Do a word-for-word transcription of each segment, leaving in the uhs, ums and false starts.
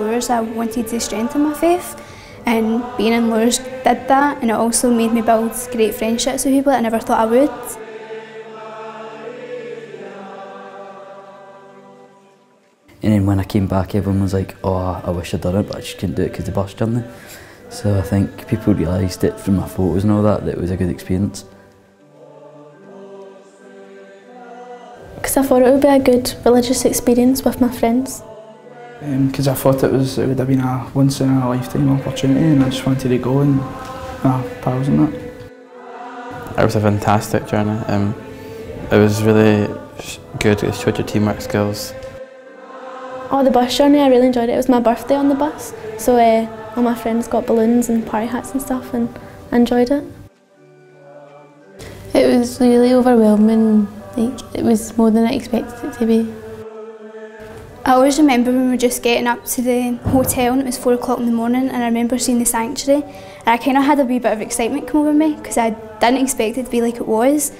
Lourdes, I wanted to strengthen my faith, and being in Lourdes did that, and it also made me build great friendships with people that I never thought I would. And then when I came back, everyone was like, oh, I wish I'd done it, but I just couldn't do it because the bus jammed me. So I think people realised it from my photos and all that, that it was a good experience. Because I thought it would be a good religious experience with my friends. Because um, I thought it was it would have been a once in a lifetime opportunity, and I just wanted to go and my pals and that. It was a fantastic journey. Um, it was really good, it showed your teamwork skills. Oh, the bus journey, I really enjoyed it. It was my birthday on the bus, so uh, all my friends got balloons and party hats and stuff, and I enjoyed it. It was really overwhelming, like, it was more than I expected it to be. I always remember when we were just getting up to the hotel and it was four o'clock in the morning, and I remember seeing the sanctuary, and I kind of had a wee bit of excitement come over me because I didn't expect it to be like it was.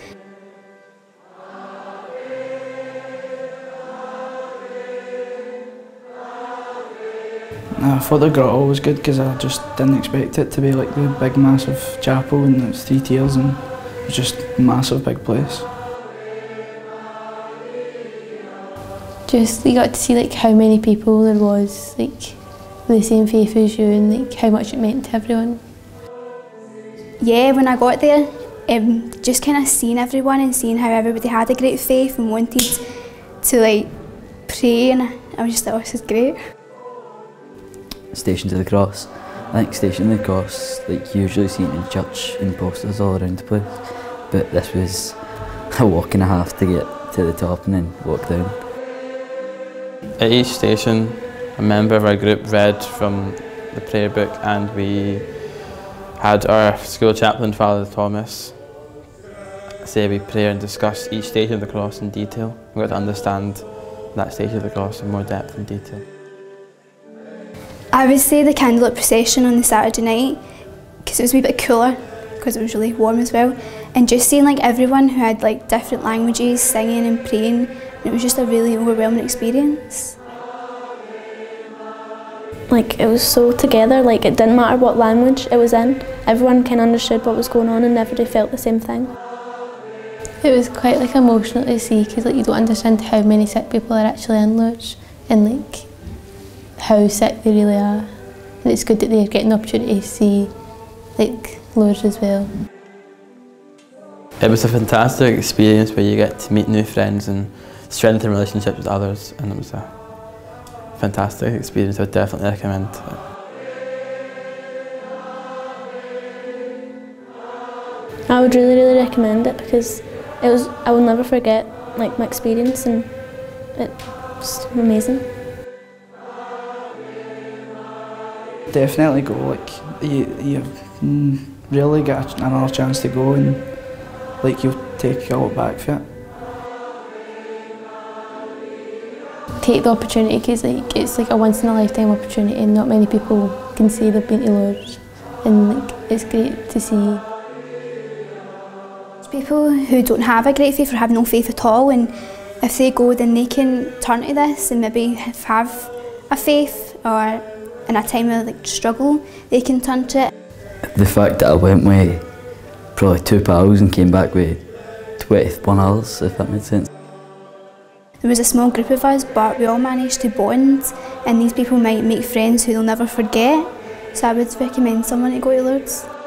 I thought the grotto was good because I just didn't expect it to be like the big massive chapel, and it's three tiers and it's just a massive big place. Just you got to see like how many people there was, like the same faith as you, and like how much it meant to everyone. Yeah, when I got there, um, just kind of seeing everyone and seeing how everybody had a great faith and wanted to like pray, and I was just like, oh, this is great. Stations of the Cross. I think Station of the Cross, like you usually see it in church and posters all around the place, but this was a walk and a half to get to the top and then walk down. At each station, a member of our group read from the prayer book, and we had our school chaplain, Father Thomas, say we pray and discuss each Station of the Cross in detail. We got to understand that Station of the Cross in more depth and detail. I would say the candlelit procession on the Saturday night, because it was a wee bit cooler, because it was really warm as well, and just seeing like everyone who had like different languages singing and praying, and it was just a really overwhelming experience. Like it was so together, like it didn't matter what language it was in, everyone kind of understood what was going on and everybody felt the same thing. It was quite like emotional to see, because like you don't understand how many sick people are actually in Lourdes, and like how sick they really are, and it's good that they're getting the opportunity to see like Lourdes as well. It was a fantastic experience where you get to meet new friends and strengthen relationships with others, and it was a fantastic experience. I would definitely recommend it. I would really really recommend it, because it was I will never forget like my experience, and it was amazing. Definitely go, like you, you really get another chance to go, and like you'll take a lot back for it. Take the opportunity, because like, it's like a once in a lifetime opportunity, and not many people can say they've been to Lourdes, and like, it's great to see. People who don't have a great faith or have no faith at all, and if they go then they can turn to this and maybe have a faith, or in a time of like struggle, they can turn to it. The fact that I went with probably two pals and came back with twenty-one others, if that made sense. There was a small group of us, but we all managed to bond, and these people might make friends who they'll never forget, so I would recommend someone to go to Lourdes.